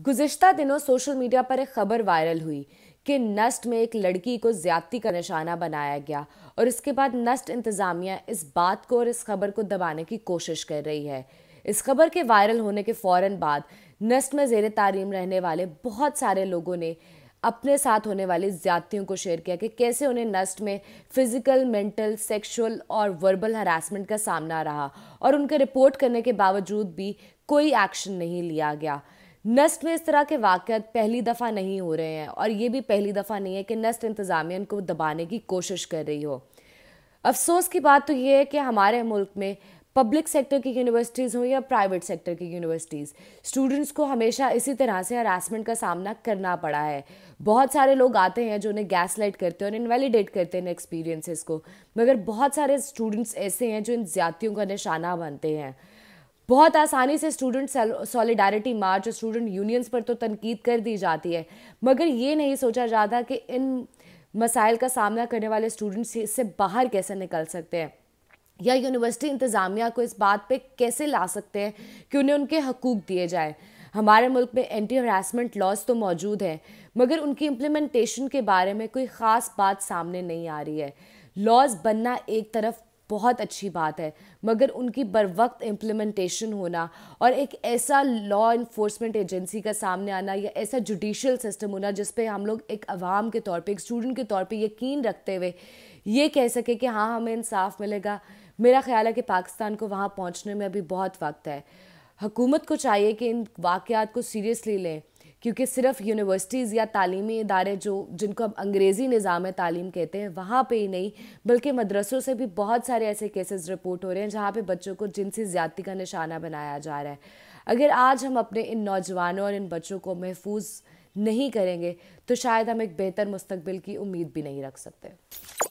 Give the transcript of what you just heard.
गुज़िश्ता दिनों social media पर एक खबर वायरल हुई कि नस्ट में एक लड़की को ज़्यादती का निशाना बनाया गया और इसके बाद नस्ट इंतज़ामिया इस बात को और इस खबर को दबाने की कोशिश कर रही है। इस खबर के वायरल होने के फ़ौरन बाद नस्ट में ज़ेरे तालीम रहने वाले बहुत सारे लोगों ने अपने साथ होने वाली ज़्यादतियों को शेयर किया कि कैसे उन्हें नस्ट में फ़िज़िकल, मेंटल, सेक्शुअल और वर्बल हरासमेंट का सामना रहा और उनके रिपोर्ट करने के बावजूद भी कोई एक्शन नहीं लिया गया। नस्ट में इस तरह के वाक़यात पहली दफ़ा नहीं हो रहे हैं और ये भी पहली दफ़ा नहीं है कि नस्ट इंतज़ामिया इनको दबाने की कोशिश कर रही हो। अफसोस की बात तो ये है कि हमारे मुल्क में पब्लिक सेक्टर की यूनिवर्सिटीज़ हों या प्राइवेट सेक्टर की यूनिवर्सिटीज़, स्टूडेंट्स को हमेशा इसी तरह से हरासमेंट का सामना करना पड़ा है। बहुत सारे लोग आते हैं जो उन्हें गैसलाइट करते हैं और इन्वेलिडेट करते हैं एक्सपीरियंसेस को, मगर बहुत सारे स्टूडेंट्स ऐसे हैं जो इन ज़्यादतियों का निशाना बनते हैं। बहुत आसानी से स्टूडेंट सॉलिडारिटी मार्च और स्टूडेंट यूनियंस पर तो तनकीद कर दी जाती है, मगर ये नहीं सोचा जाता कि इन मसाइल का सामना करने वाले स्टूडेंट्स इससे बाहर कैसे निकल सकते हैं या यूनिवर्सिटी इंतज़ामिया को इस बात पे कैसे ला सकते हैं कि उन्हें उनके हकूक़ दिए जाएँ। हमारे मुल्क में एंटी हरासमेंट लॉज तो मौजूद हैं, मगर उनकी इम्प्लीमेंटेशन के बारे में कोई ख़ास बात सामने नहीं आ रही है। लॉज बनना एक तरफ बहुत अच्छी बात है, मगर उनकी बरवक्त इम्प्लीमेंटेशन होना और एक ऐसा लॉ इन्फोर्समेंट एजेंसी का सामने आना या ऐसा जुडिशल सिस्टम होना जिस पे हम लोग एक आवाम के तौर पे, एक स्टूडेंट के तौर पे यकीन रखते हुए ये कह सके कि हाँ हमें इंसाफ मिलेगा, मेरा ख्याल है कि पाकिस्तान को वहाँ पहुँचने में अभी बहुत वक्त है। हुकूमत को चाहिए कि इन वाक़यात को सीरियसली लें, क्योंकि सिर्फ यूनिवर्सिटीज़ या तालीमी इदारे जिनको अब अंग्रेज़ी निज़ाम तालीम कहते हैं वहाँ पे ही नहीं, बल्कि मदरसों से भी बहुत सारे ऐसे केसेस रिपोर्ट हो रहे हैं जहाँ पे बच्चों को जिनसी ज़्यादती का निशाना बनाया जा रहा है। अगर आज हम अपने इन नौजवानों और इन बच्चों को महफूज नहीं करेंगे तो शायद हम एक बेहतर मुस्तकबिल की उम्मीद भी नहीं रख सकते।